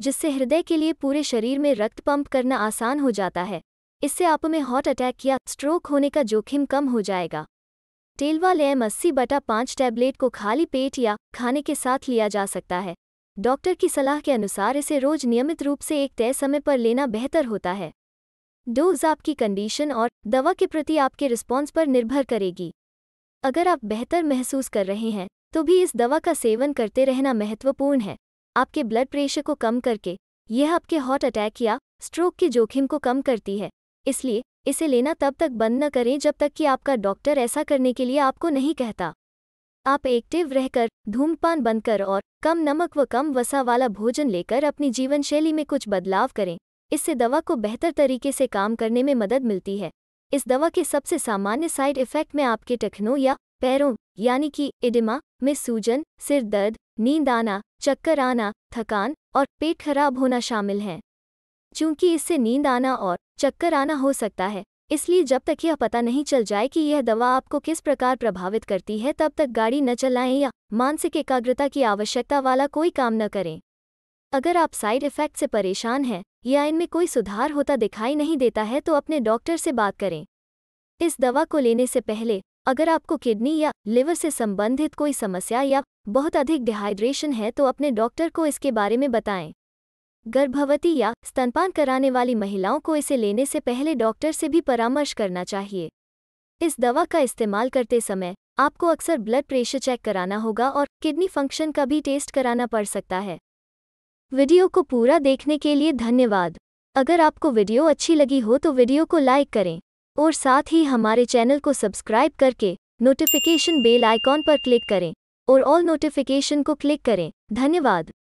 जिससे हृदय के लिए पूरे शरीर में रक्त पंप करना आसान हो जाता है। इससे आप में हार्ट अटैक या स्ट्रोक होने का जोखिम कम हो जाएगा। टेल्वास-AM 80/5 टैबलेट को खाली पेट या खाने के साथ लिया जा सकता है। डॉक्टर की सलाह के अनुसार इसे रोज नियमित रूप से एक तय समय पर लेना बेहतर होता है। डोज आपकी कंडीशन और दवा के प्रति आपके रिस्पॉन्स पर निर्भर करेगी। अगर आप बेहतर महसूस कर रहे हैं तो भी इस दवा का सेवन करते रहना महत्वपूर्ण है। आपके ब्लड प्रेशर को कम करके यह आपके हार्ट अटैक या स्ट्रोक के जोखिम को कम करती है, इसलिए इसे लेना तब तक बंद न करें जब तक कि आपका डॉक्टर ऐसा करने के लिए आपको नहीं कहता। आप एक्टिव रहकर, धूमपान बंद कर और कम नमक व कम वसा वाला भोजन लेकर अपनी जीवनशैली में कुछ बदलाव करें। इससे दवा को बेहतर तरीके से काम करने में मदद मिलती है। इस दवा के सबसे सामान्य साइड इफ़ेक्ट में आपके टखनों या पैरों यानी कि एडिमा में सूजन, सिर दर्द, नींद आना, चक्कर आना, थकान और पेट खराब होना शामिल हैं। चूँकि इससे नींद आना और चक्कर आना हो सकता है, इसलिए जब तक यह पता नहीं चल जाए कि यह दवा आपको किस प्रकार प्रभावित करती है तब तक गाड़ी न चलाएं या मानसिक एकाग्रता की आवश्यकता वाला कोई काम न करें। अगर आप साइड इफ़ेक्ट से परेशान हैं या इनमें कोई सुधार होता दिखाई नहीं देता है तो अपने डॉक्टर से बात करें। इस दवा को लेने से पहले अगर आपको किडनी या लिवर से संबंधित कोई समस्या या बहुत अधिक डिहाइड्रेशन है तो अपने डॉक्टर को इसके बारे में बताएं। गर्भवती या स्तनपान कराने वाली महिलाओं को इसे लेने से पहले डॉक्टर से भी परामर्श करना चाहिए। इस दवा का इस्तेमाल करते समय आपको अक्सर ब्लड प्रेशर चेक कराना होगा और किडनी फंक्शन का भी टेस्ट कराना पड़ सकता है। वीडियो को पूरा देखने के लिए धन्यवाद। अगर आपको वीडियो अच्छी लगी हो तो वीडियो को लाइक करें और साथ ही हमारे चैनल को सब्सक्राइब करके नोटिफिकेशन बेल आइकॉन पर क्लिक करें और ऑल नोटिफिकेशन को क्लिक करें। धन्यवाद।